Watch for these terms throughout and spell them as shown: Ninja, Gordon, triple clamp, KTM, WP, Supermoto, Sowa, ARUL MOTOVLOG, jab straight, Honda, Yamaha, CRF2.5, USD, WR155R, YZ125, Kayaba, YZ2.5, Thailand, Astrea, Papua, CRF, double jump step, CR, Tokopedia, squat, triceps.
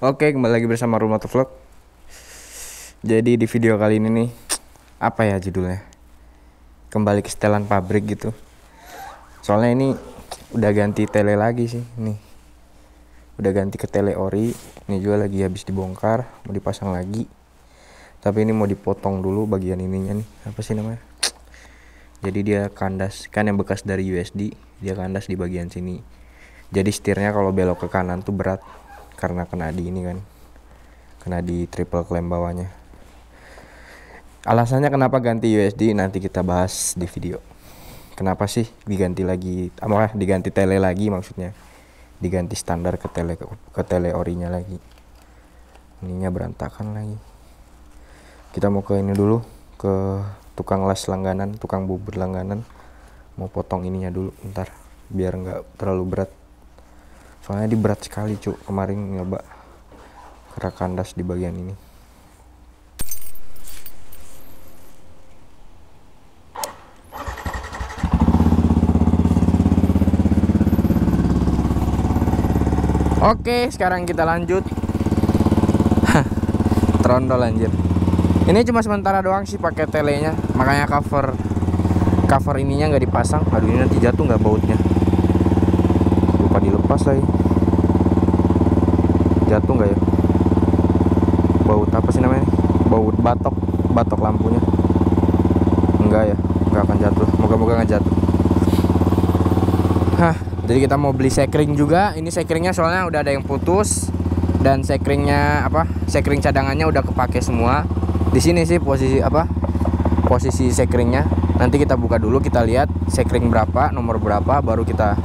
Oke, kembali lagi bersama ARUL MOTOVLOG. Jadi di video kali ini nih, apa ya judulnya? Kembali ke setelan pabrik gitu. Soalnya ini udah ganti tele lagi sih, nih. Udah ganti ke tele ori. Ini juga lagi habis dibongkar, mau dipasang lagi. Tapi ini mau dipotong dulu bagian ininya nih. Apa sih namanya? Jadi dia kandas, kan yang bekas dari USD, dia kandas di bagian sini. Jadi setirnya kalau belok ke kanan tuh berat. Karena kena di ini kan, kena di triple clamp bawahnya. Alasannya kenapa ganti USD nanti kita bahas di video. Kenapa sih diganti lagi, diganti tele lagi maksudnya. Diganti standar ke tele orinya lagi. Ininya berantakan lagi. Kita mau ke ini dulu, ke tukang las langganan, tukang bubur langganan. Mau potong ininya dulu ntar, biar nggak terlalu berat. Soalnya di berat sekali cuk, kemarin nyoba kerak kandas di bagian ini. Oke, sekarang kita lanjut. Trondol anjir. Ini cuma sementara doang sih pakai telenya, makanya cover ininya nggak dipasang. Aduh, ini nanti jatuh nggak bautnya? Dilepas lagi, jatuh nggak ya? Baut apa sih namanya? Baut batok lampunya. Enggak ya, nggak akan jatuh. Moga-moga nggak jatuh. Hah, jadi kita mau beli sekring juga. Ini sekringnya soalnya udah ada yang putus dan sekringnya sekring cadangannya udah kepake semua. Di sini sih posisi sekringnya. Nanti kita buka dulu, kita lihat sekring berapa, nomor berapa, baru kita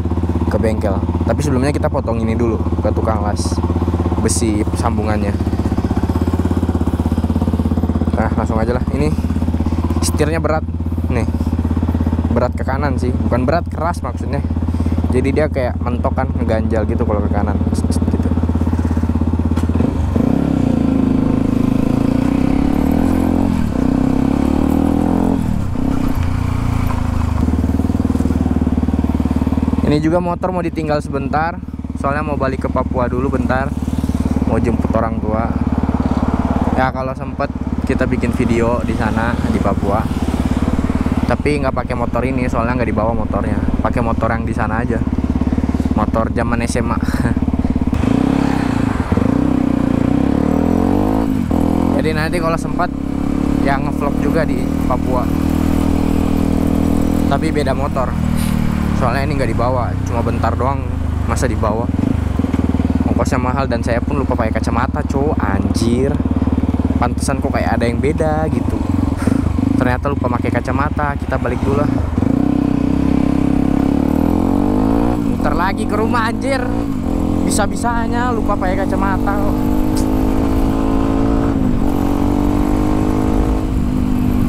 ke bengkel. Tapi sebelumnya kita potong ini dulu ke tukang las besi sambungannya. Nah, langsung aja lah. Ini setirnya berat nih, berat ke kanan sih, bukan berat keras maksudnya. Jadi dia kayak mentok kan, ngeganjal gitu kalau ke kanan gitu. Ini juga motor mau ditinggal sebentar, soalnya mau balik ke Papua dulu bentar, mau jemput orang tua. Ya kalau sempet kita bikin video di sana di Papua. Tapi nggak pakai motor ini, soalnya nggak dibawa motornya. Pakai motor yang di sana aja, motor zaman SMA. Jadi nanti kalau sempat ya ngevlog juga di Papua. Tapi beda motor. Soalnya ini nggak dibawa, cuma bentar doang, masa dibawa, ongkosnya mahal dan saya pun lupa pakai kacamata cow, anjir. Pantesan kok kayak ada yang beda gitu, ternyata lupa pakai kacamata. Kita balik dulu lah, muter lagi ke rumah anjir, bisa-bisanya lupa pakai kacamata kok.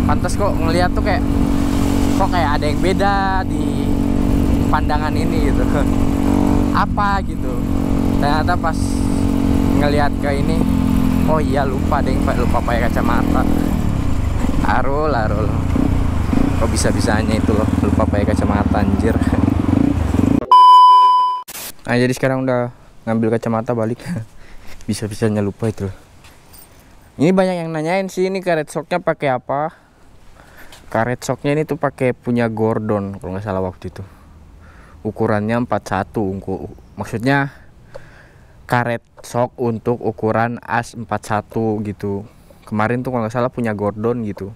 Pantes kok ngeliat tuh kayak ada yang beda di pandangan ini gitu, apa gitu. Ternyata pas ngelihat ke ini, oh iya lupa deh, lupa pakai kacamata. Arul kok bisa-bisanya itu loh, lupa pakai kacamata anjir. Nah jadi sekarang udah ngambil kacamata balik, bisa-bisanya lupa itu loh. Ini banyak yang nanyain sih, ini karet shocknya pakai apa. Karet shocknya ini tuh pakai punya Gordon kalau nggak salah waktu itu. Ukurannya 41, maksudnya karet shock untuk ukuran as 41 gitu. Kemarin tuh kalau nggak salah punya Gordon gitu.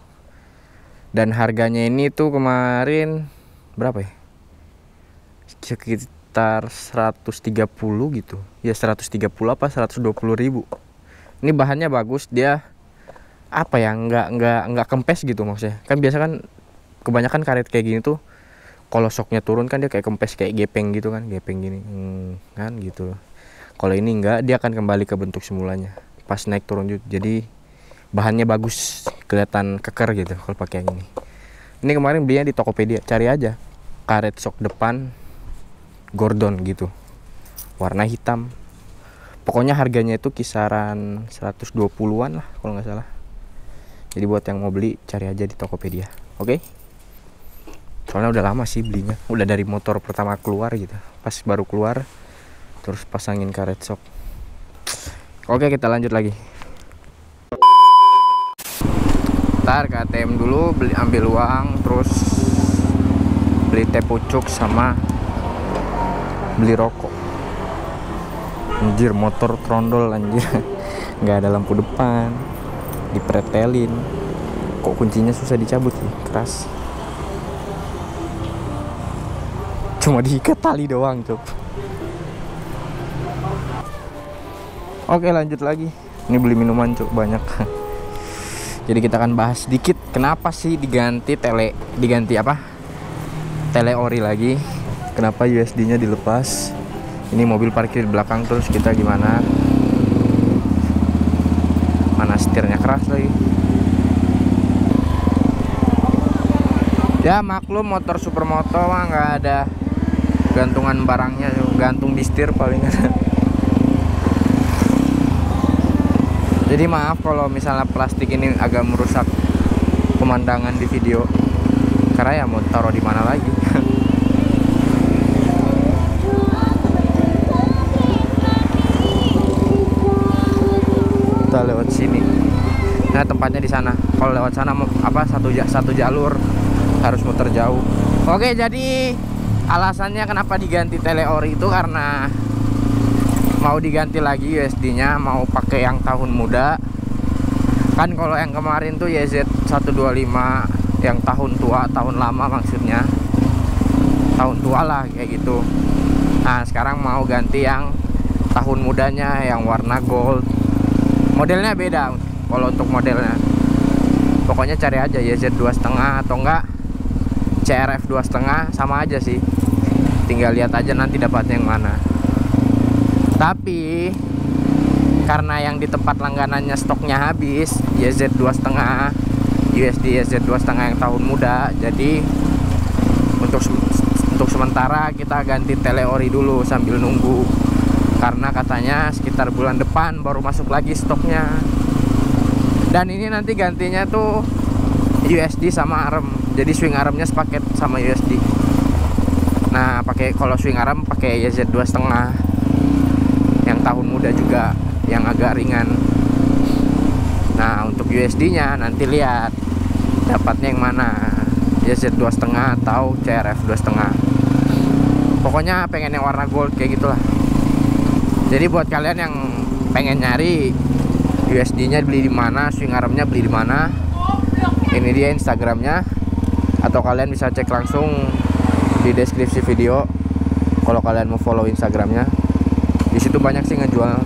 Dan harganya ini tuh kemarin berapa ya? Sekitar 130 gitu. Ya 130 apa 120.000. Ini bahannya bagus, dia nggak kempes gitu maksudnya. Kan biasa kan kebanyakan karet kayak gini tuh kalau shocknya turun kan dia kayak kempes, kayak gepeng gitu kan, gepeng gini kan gitu. Kalau ini enggak, dia akan kembali ke bentuk semulanya pas naik turun. Jadi bahannya bagus, kelihatan keker gitu kalau pakai yang ini. Ini kemarin belinya di Tokopedia, cari aja karet shock depan Gordon gitu, warna hitam. Pokoknya harganya itu kisaran 120-an lah kalau nggak salah. Jadi buat yang mau beli cari aja di Tokopedia, oke? Soalnya udah lama sih belinya, udah dari motor pertama keluar gitu. Pas baru keluar terus pasangin karet shock. Oke, kita lanjut lagi. Ntar ke ATM dulu, ambil uang, terus beli teh pucuk sama beli rokok. Anjir, motor trondol anjir. Nggak ada lampu depan, dipretelin. Kok kuncinya susah dicabut nih, keras. Cuma diikat tali doang, cok. Oke, lanjut lagi. Ini beli minuman, cok, banyak. Jadi kita akan bahas sedikit kenapa sih diganti teleori lagi. Kenapa USD-nya dilepas? Ini mobil parkir di belakang, terus kita gimana? Mana setirnya keras lagi. Ya maklum, motor supermoto mah nggak ada gantungan barangnya, gantung di setir paling ada. Jadi maaf kalau misalnya plastik ini agak merusak pemandangan di video, karena ya mau taruh di mana lagi. Kita lewat sini. Nah, tempatnya di sana. Kalau lewat sana apa satu jalur, harus muter jauh. Oke, jadi alasannya kenapa diganti teleori itu karena mau diganti lagi USD-nya, mau pakai yang tahun muda. Kan kalau yang kemarin tuh YZ125 yang tahun tua, tahun lama maksudnya. Tahun tua lah kayak gitu. Nah, sekarang mau ganti yang tahun mudanya yang warna gold. Modelnya beda kalau untuk modelnya. Pokoknya cari aja YZ2.5 atau enggak CRF2.5, sama aja sih. Tinggal lihat aja nanti dapatnya yang mana. Tapi karena yang di tempat langganannya stoknya habis, USD YZ2.5 yang tahun muda, jadi untuk sementara kita ganti teleori dulu sambil nunggu, karena katanya sekitar bulan depan baru masuk lagi stoknya. Dan ini nanti gantinya tuh USD sama arm, jadi swing armnya sepaket sama USD. Nah, pakai kalau swing arm pakai YZ2.5 tahun muda juga yang agak ringan. Nah, untuk USD-nya nanti lihat dapatnya yang mana, YZ2.5 atau CRF2.5. Pokoknya pengen yang warna gold kayak gitulah. Jadi buat kalian yang pengen nyari USD-nya beli di mana, swing arm-nya beli di mana, ini dia Instagram-nya, atau kalian bisa cek langsung di deskripsi video kalau kalian mau follow Instagram-nya. Di situ banyak sih ngejual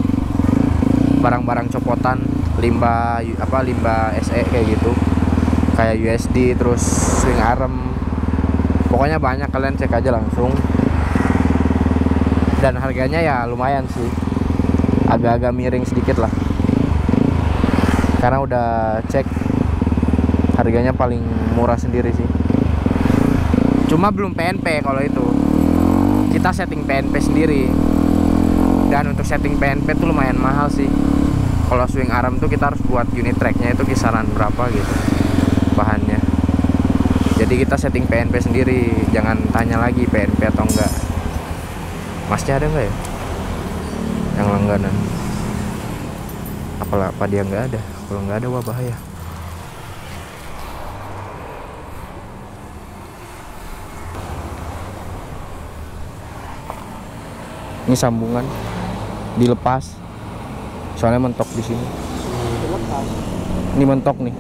barang-barang copotan, limbah SE kayak gitu, kayak USD, terus swing arm, pokoknya banyak, kalian cek aja langsung. Dan harganya ya lumayan sih, agak-agak miring sedikit lah, karena udah cek harganya paling murah sendiri sih. Cuma belum PNP, kalau itu kita setting PNP sendiri. Dan untuk setting PNP tuh lumayan mahal sih. Kalau swing arm tuh kita harus buat unit tracknya itu kisaran berapa gitu bahannya. Jadi kita setting PNP sendiri, jangan tanya lagi PNP atau enggak. Masnya ada nggak ya yang langganan? Apalah, apa dia nggak ada? Kalau nggak ada, wah bahaya. Ini sambungan dilepas, soalnya mentok di sini. Ini mentok nih.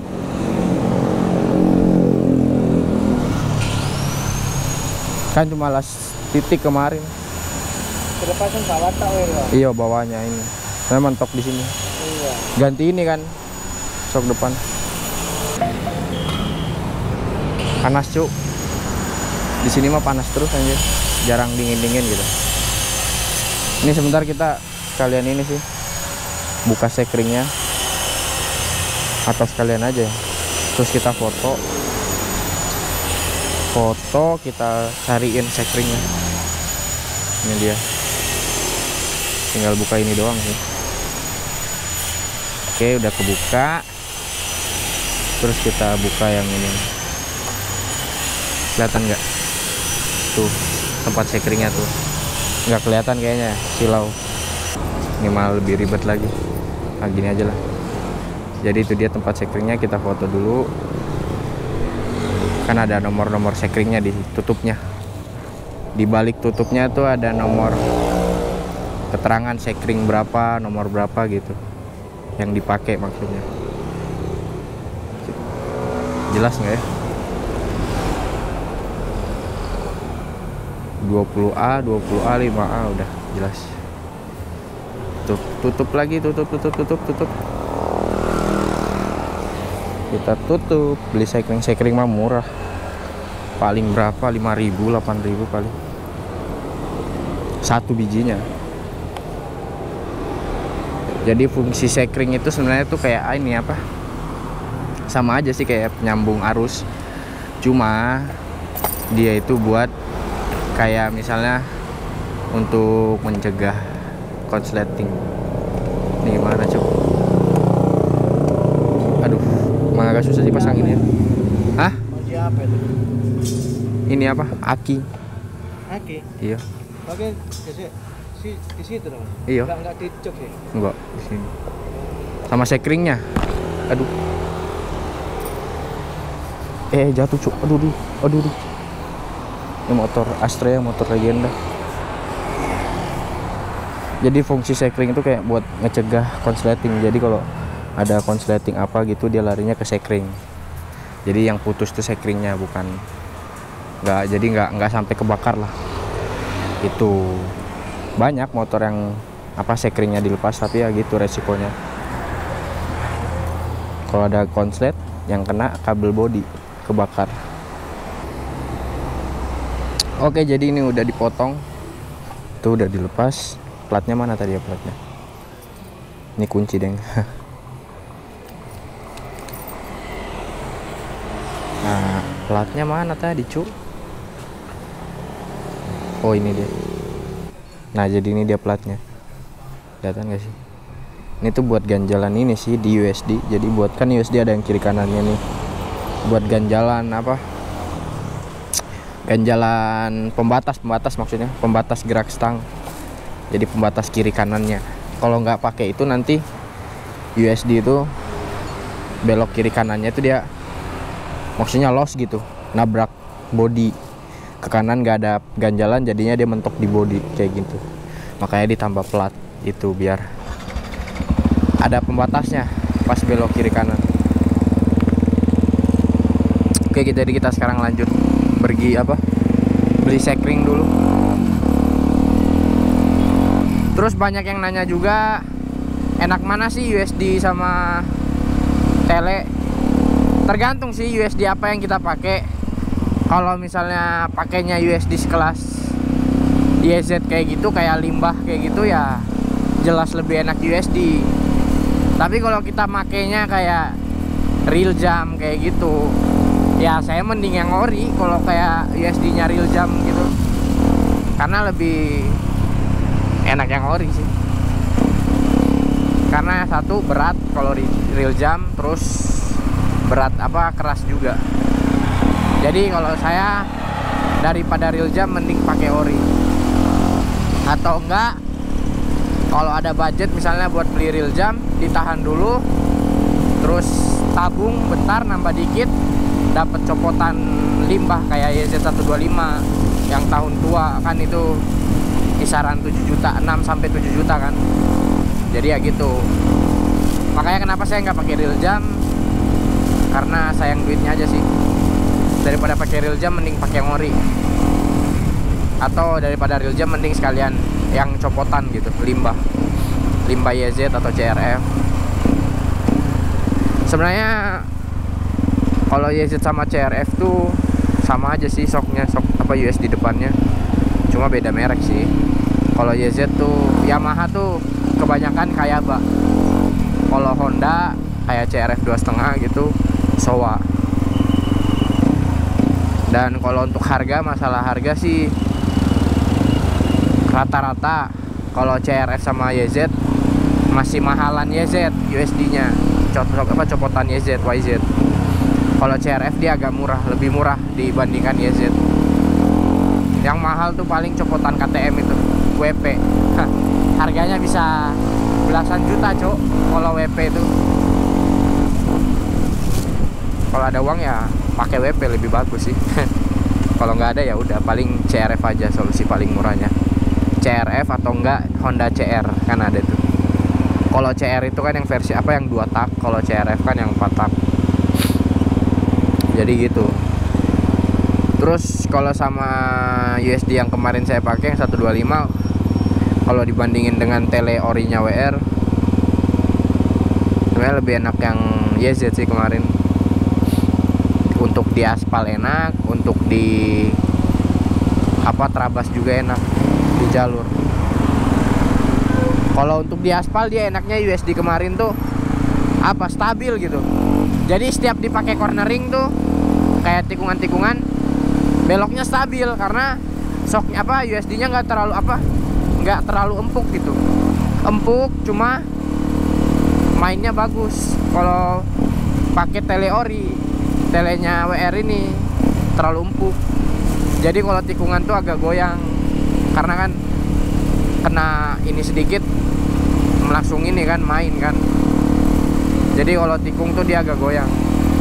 Kan cuma las titik kemarin. Dilepasin bawah tak ya? Iya, bawahnya ini. Soalnya mentok di sini. Iya. Ganti ini kan, sok depan. Panas cuk. Di sini mah panas terus anjir. Jarang dingin-dingin gitu. Ini sebentar kita sekalian ini sih, buka sekringnya atau sekalian aja, terus kita foto, kita cariin sekringnya. Ini dia, tinggal buka ini doang sih. Oke, udah kebuka, terus kita buka yang ini. Kelihatan nggak tuh tempat sekringnya tuh? Nggak kelihatan kayaknya, silau. Ini malah lebih ribet lagi. Nah gini aja lah. Jadi itu dia tempat sekringnya, kita foto dulu. Kan ada nomor-nomor sekringnya di tutupnya. Di balik tutupnya tuh ada nomor keterangan sekring berapa, nomor berapa gitu. Yang dipakai maksudnya. Jelas nggak ya? 20A, 20A, 5A udah jelas. Tuh, tutup lagi, tutup. Kita tutup, beli sekring-sekring mah murah. Paling berapa? 5.000, 8.000 paling. Satu bijinya. Jadi fungsi sekring itu sebenarnya tuh kayak ini apa? Sama aja sih kayak penyambung arus. Cuma dia itu buat kayak misalnya untuk mencegah korsleting. Ini gimana coba? Agak susah dipasang ini ya. Hah? Apa itu? Ini apa? Aki. Aki? Iya. Pakai di situ dong? Iya. Enggak dicok ya? Enggak, di sini. Sama sekringnya. Aduh. Jatuh cuk. Aduh. Ini motor Astrea, motor legenda. Jadi fungsi sekring itu kayak buat ngecegah konsleting. Jadi kalau ada konsleting apa gitu, dia larinya ke sekring. Jadi yang putus tuh sekringnya, bukan nggak sampai kebakar lah. Itu banyak motor yang apa sekringnya dilepas, tapi ya gitu resikonya. Kalau ada konslet yang kena kabel bodi kebakar. Oke, jadi ini udah dipotong. Tuh udah dilepas. Platnya mana tadi ya platnya? Ini kunci deng. Nah, platnya mana tadi, cu? Oh, ini dia. Nah, jadi ini dia platnya. Kelihatan gak sih? Ini tuh buat ganjalan ini sih di USD. Jadi buat kan USD ada yang kiri kanannya nih. Buat ganjalan apa? Ganjalan pembatas maksudnya, pembatas gerak stang. Jadi pembatas kiri kanannya. Kalau nggak pakai itu nanti USD itu belok kiri kanannya itu dia maksudnya loss gitu, nabrak body ke kanan, gak ada ganjalan, jadinya dia mentok di body kayak gitu. Makanya ditambah plat itu biar ada pembatasnya pas belok kiri kanan. Oke, jadi kita sekarang lanjut pergi apa? Beli sekring dulu. Terus banyak yang nanya juga enak mana sih USD sama tele. Tergantung sih USD apa yang kita pakai. Kalau misalnya pakainya USD sekelas YZ kayak gitu, kayak limbah kayak gitu ya jelas lebih enak USD. Tapi kalau kita makainya kayak real jam kayak gitu, ya saya mending yang ori kalau kayak USD-nya real jam gitu. Karena lebih enak yang ori sih. Karena satu berat kalau real jam, terus berat apa keras juga. Jadi kalau saya daripada real jam mending pakai ori. Atau enggak kalau ada budget misalnya buat beli real jam, ditahan dulu terus tabung bentar, nambah dikit, dapat copotan limbah kayak YZ125 yang tahun tua kan, itu kisaran 6 sampai 7 juta kan. Jadi ya gitu. Makanya kenapa saya nggak pakai real jam, karena sayang duitnya aja sih. Daripada pakai real jam mending pakai ori. Atau daripada real jam mending sekalian yang copotan gitu, limbah YZ atau CRF. Sebenarnya kalau YZ sama CRF tuh sama aja sih shocknya, shock apa USD depannya. Cuma beda merek sih. Kalau YZ tuh Yamaha tuh kebanyakan Kayaba. Kalau Honda kayak CRF 2.5 gitu, Sowa. Dan kalau untuk harga, masalah harga sih rata-rata kalau CRF sama YZ masih mahalan YZ USD-nya. Copotan YZ. Kalau CRF dia agak murah, lebih murah dibandingkan YZ. Yang mahal tuh paling copotan KTM itu, WP. Harganya bisa belasan juta cok kalau WP itu. Kalau ada uang ya pakai WP lebih bagus sih. Kalau nggak ada ya udah paling CRF aja solusi paling murahnya. CRF atau enggak Honda CR kan ada tuh. Kalau CR itu kan yang versi apa yang 2 tak, kalau CRF kan yang 4 tak. Jadi gitu. Terus kalau sama USD yang kemarin saya pakai yang 125, kalau dibandingin dengan tele orinya WR, sebenarnya lebih enak yang YZ sih kemarin. Untuk di aspal enak, untuk di apa terabas juga enak di jalur. Kalau untuk di aspal dia enaknya USD kemarin tuh apa stabil gitu. Jadi setiap dipakai cornering tuh kayak tikungan-tikungan beloknya stabil karena shocknya apa USD-nya nggak terlalu apa, nggak terlalu empuk gitu. Empuk cuma mainnya bagus. Kalau pakai teleori telenya WR ini terlalu empuk, jadi kalau tikungan tuh agak goyang karena kan kena ini sedikit langsung ini kan main kan, jadi kalau tikung tuh dia agak goyang.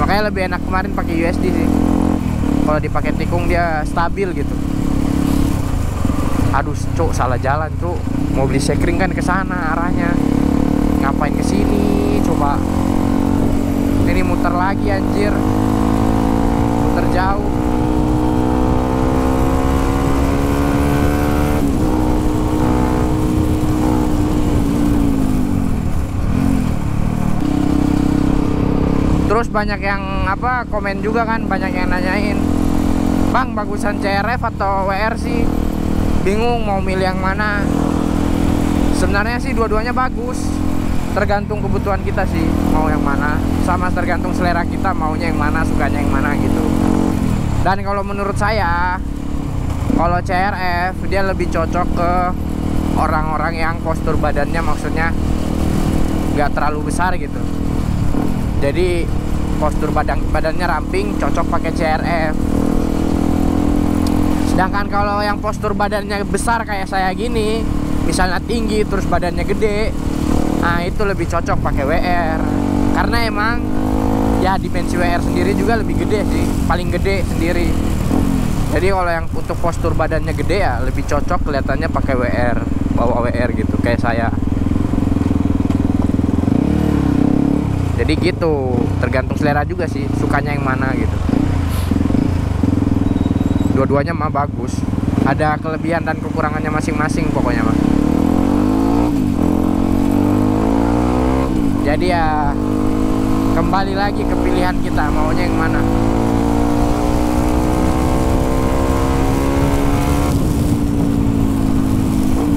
Makanya lebih enak kemarin pakai USD sih, kalau dipakai tikung dia stabil gitu. Aduh cuk, salah jalan cuk, mau beli sekring kan ke sana arahnya, ngapain ke sini coba, ini muter lagi anjir, terjauh. Terus banyak yang apa komen juga kan, banyak yang nanyain, bang bagusan CRF atau WR sih, bingung mau milih yang mana. Sebenarnya sih dua-duanya bagus, tergantung kebutuhan kita sih mau yang mana, sama tergantung selera kita maunya yang mana, sukanya yang mana gitu. Dan kalau menurut saya, kalau CRF dia lebih cocok ke orang-orang yang postur badannya maksudnya nggak terlalu besar gitu. Jadi postur badannya ramping, cocok pakai CRF. Sedangkan kalau yang postur badannya besar kayak saya gini, misalnya tinggi terus badannya gede, nah itu lebih cocok pakai WR. Karena emang ya dimensi WR sendiri juga lebih gede sih, paling gede sendiri. Jadi kalau yang untuk postur badannya gede ya lebih cocok kelihatannya pakai WR, bawa WR gitu kayak saya. Jadi gitu, tergantung selera juga sih, sukanya yang mana gitu. Dua-duanya mah bagus, ada kelebihan dan kekurangannya masing-masing pokoknya mah. Jadi ya kembali lagi ke pilihan kita maunya yang mana.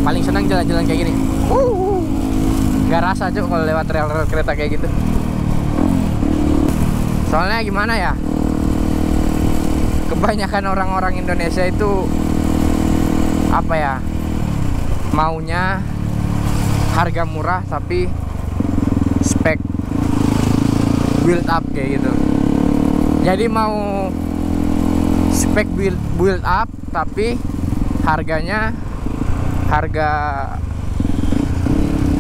Paling senang jalan-jalan kayak gini. Nggak rasa cuk kalau lewat rel-rel kereta kayak gitu. Soalnya gimana ya? Kebanyakan orang-orang Indonesia itu apa ya? Maunya harga murah tapi spek build up kayak gitu. Jadi mau spek build up tapi harganya harga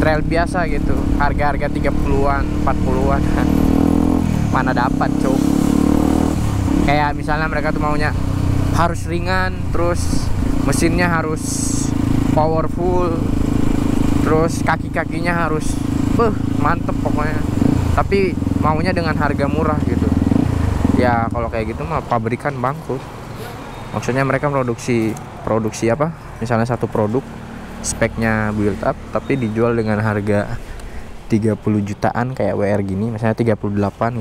trail biasa gitu. Harga-harga 30-an, 40-an. Mana dapat, cuk. Kayak misalnya mereka tuh maunya harus ringan, terus mesinnya harus powerful, terus kaki-kakinya harus mantep pokoknya. Tapi maunya dengan harga murah gitu. Ya kalau kayak gitu mah pabrikan bangkrut. Maksudnya mereka produksi apa? Misalnya satu produk speknya build up tapi dijual dengan harga 30 jutaan kayak WR gini, misalnya 38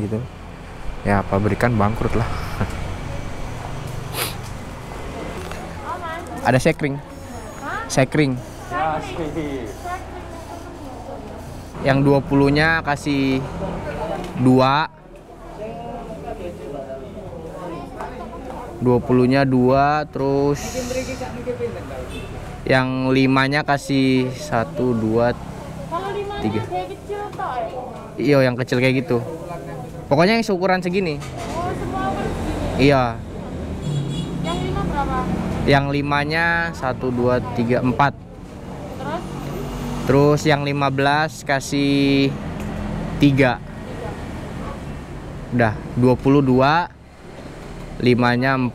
gitu. Ya pabrikan bangkrut lah. Ada sekring. Sekring. Yang 20-nya kasih 2. 20-nya 2, terus yang 5-nya kasih 1, 2, 3. Iya, yang kecil kayak gitu. Pokoknya yang seukuran segini. Oh, semua segini. Iya. Yang 5 berapa? Yang 5-nya 1, 2, 3, 4. Terus? Terus yang 15 kasih 3. Udah 22, 5-nya 4,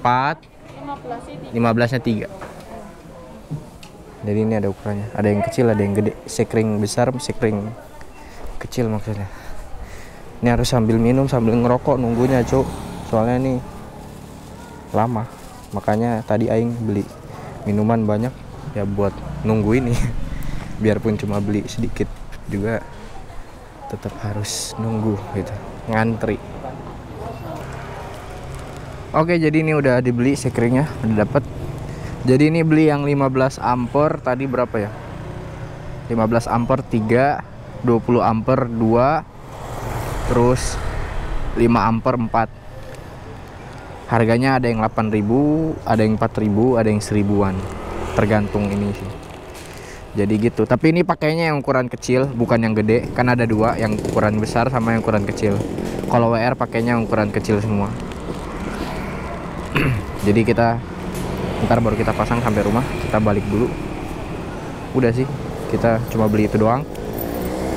15-nya 3. Jadi ini ada ukurannya. Ada yang kecil, ada yang gede. Sekring besar, sekring kecil maksudnya. Ini harus sambil minum, sambil ngerokok nunggunya, Cuk. Soalnya ini lama. Makanya tadi aing beli minuman banyak ya buat nunggu ini. Biarpun cuma beli sedikit juga tetap harus nunggu gitu, ngantri. Oke, jadi ini udah dibeli sekringnya, udah dapet. Jadi ini beli yang 15 ampere tadi berapa ya? 15 ampere 3, 20 ampere 2, terus 5 ampere 4. Harganya ada yang 8.000, ada yang 4.000, ada yang 1.000-an. Tergantung ini sih. Jadi gitu, tapi ini pakainya yang ukuran kecil, bukan yang gede. Kan ada dua, yang ukuran besar sama yang ukuran kecil. Kalau WR pakainya ukuran kecil semua. Jadi kita ntar baru kita pasang sampai rumah, kita balik dulu. Udah sih, kita cuma beli itu doang.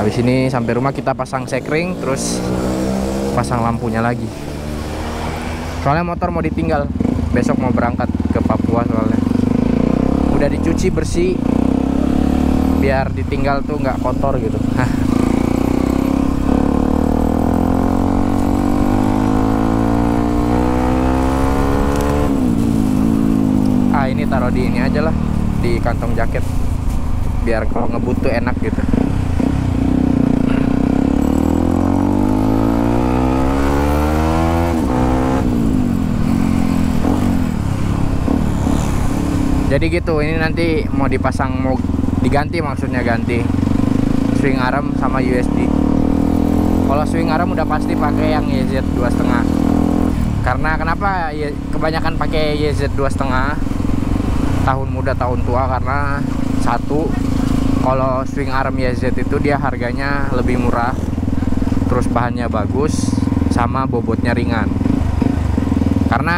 Habis ini sampai rumah kita pasang sekring, terus pasang lampunya lagi. Soalnya motor mau ditinggal, besok mau berangkat ke Papua soalnya. Udah dicuci bersih, biar ditinggal tuh nggak kotor gitu. Ini taruh di ini aja lah, di kantong jaket, biar kalau ngebut tuh enak gitu. Jadi gitu, ini nanti mau dipasang, mau diganti maksudnya, ganti swing arm sama USD. Kalau swing arm udah pasti pakai yang YZ2.5. Karena kenapa kebanyakan pakai YZ2.5? Tahun muda tahun tua, karena satu, kalau swing arm YZ itu dia harganya lebih murah, terus bahannya bagus, sama bobotnya ringan. Karena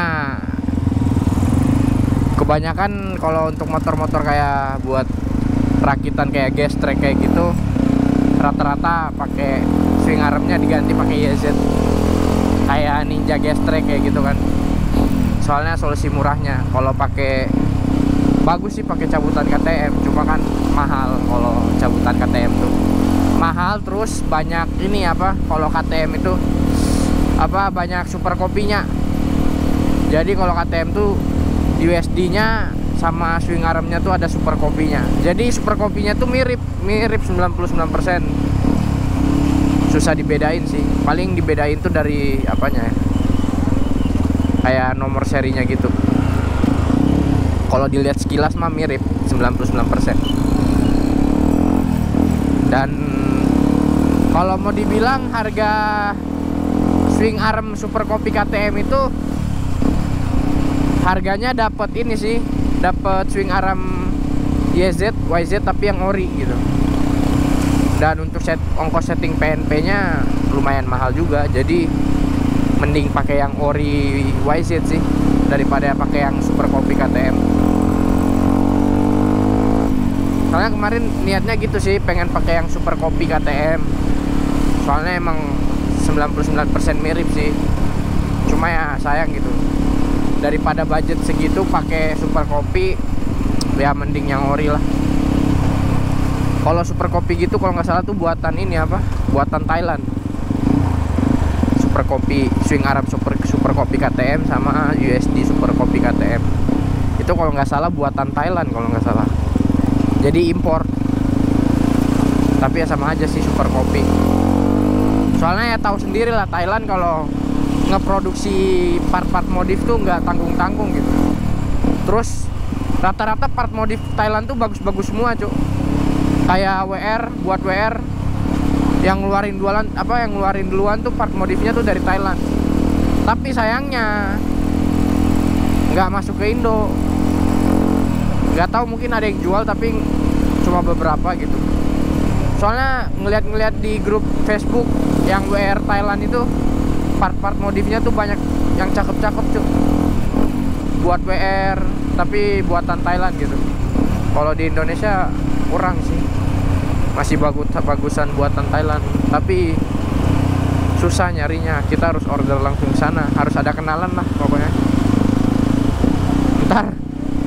kebanyakan kalau untuk motor-motor kayak buat rakitan kayak gas track kayak gitu, rata-rata pakai swing armnya diganti pakai YZ, kayak Ninja gas track kayak gitu kan. Soalnya solusi murahnya. Kalau pakai bagus sih pakai cabutan KTM, cuma kan mahal kalau cabutan KTM tuh. Mahal, terus banyak ini apa? Kalau KTM itu apa, banyak super kopinya. Jadi kalau KTM tuh USD-nya sama swing arm-nya tuh ada super kopinya. Jadi super kopinya tuh mirip 99%. Susah dibedain sih. Paling dibedain tuh dari apanya ya? Kayak nomor serinya gitu. Kalau dilihat sekilas mah mirip 99%. Dan kalau mau dibilang harga swing arm super kopi KTM itu harganya dapat ini sih, dapat swing arm YZ tapi yang ori gitu. Dan untuk ongkos setting PNP-nya lumayan mahal juga. Jadi mending pakai yang ori YZ sih daripada pakai yang super kopi KTM. Soalnya kemarin niatnya gitu sih, pengen pakai yang super kopi KTM. Soalnya emang 99% mirip sih. Cuma ya sayang gitu. Daripada budget segitu pakai super kopi, ya mending yang ori lah. Kalau super kopi gitu kalau nggak salah tuh buatan ini apa? Buatan Thailand. Super kopi swing arm super kopi KTM sama USD super kopi KTM. Itu kalau nggak salah buatan Thailand kalau nggak salah. Jadi impor, tapi ya sama aja sih super kopi. Soalnya ya tahu sendiri lah, Thailand kalau ngeproduksi part-part modif tuh nggak tanggung-tanggung gitu. Terus rata-rata part modif Thailand tuh bagus-bagus semua, Cuk. Kayak WR, buat WR yang ngeluarin duluan tuh part modifnya tuh dari Thailand. Tapi sayangnya nggak masuk ke Indo. Nggak tahu, mungkin ada yang jual tapi cuma beberapa gitu. Soalnya ngeliat-ngeliat di grup Facebook yang WR Thailand itu part-part modifnya tuh banyak yang cakep-cakep, Cuk, buat WR tapi buatan Thailand gitu. Kalau di Indonesia kurang sih. masih bagusan buatan Thailand, tapi susah nyarinya. Kita harus order langsung ke sana, harus ada kenalan lah pokoknya. Ntar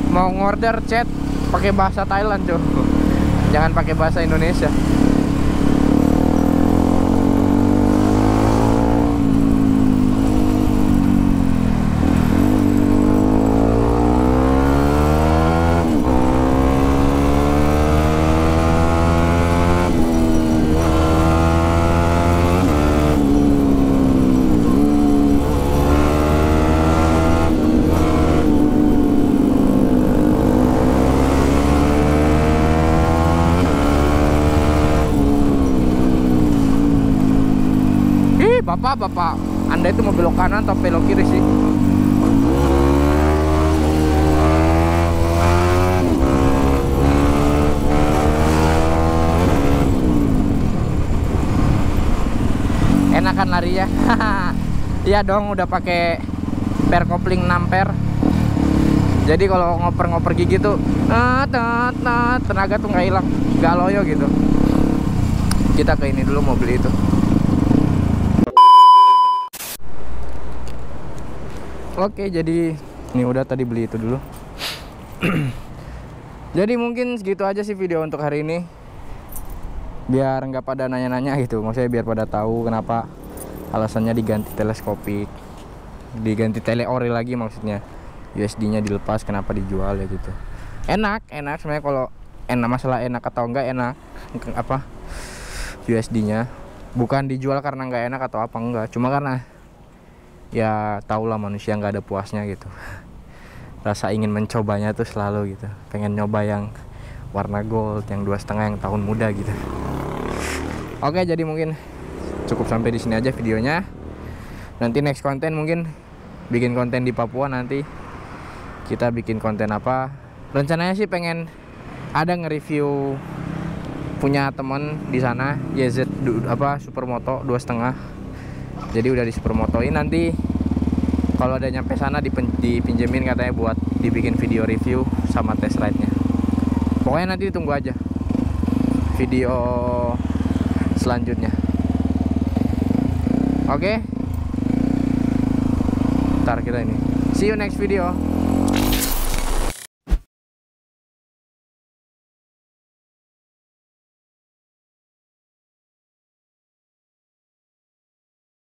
mau ngorder chat pakai bahasa Thailand cuy, jangan pakai bahasa Indonesia. Bapak, Anda itu mau belok kanan atau belok kiri sih? Enakan larinya. Iya dong, udah pakai per kopling 6 per. Jadi kalau ngoper-ngoper gigi tuh tenaga tuh nggak hilang, nggak loyo gitu. Kita ke ini dulu, mau beli itu. Oke, jadi ini udah tadi beli itu dulu. Jadi mungkin segitu aja sih video untuk hari ini. Biar nggak pada nanya-nanya gitu, maksudnya biar pada tahu kenapa alasannya diganti teleskopik, diganti teleori lagi maksudnya. USD-nya dilepas, kenapa dijual ya gitu. Enak sebenarnya kalau enak, masalah enak atau enggak enak apa USD-nya. Bukan dijual karena nggak enak atau apa enggak, cuma karena ya tahulah manusia nggak ada puasnya gitu, rasa ingin mencobanya tuh selalu gitu, pengen nyoba yang warna gold, yang 2,5, yang tahun muda gitu. Oke, jadi mungkin cukup sampai di sini aja videonya. Nanti next konten mungkin bikin konten di Papua, nanti kita bikin konten apa, rencananya sih pengen ada nge-review punya temen di sana YZ apa supermoto 2,5. Jadi udah di supermotoin, nanti kalau udah nyampe sana dipinjemin katanya buat dibikin video review sama test ride-nya. Pokoknya nanti tunggu aja video selanjutnya. Oke. Ntar kita ini. See you next video.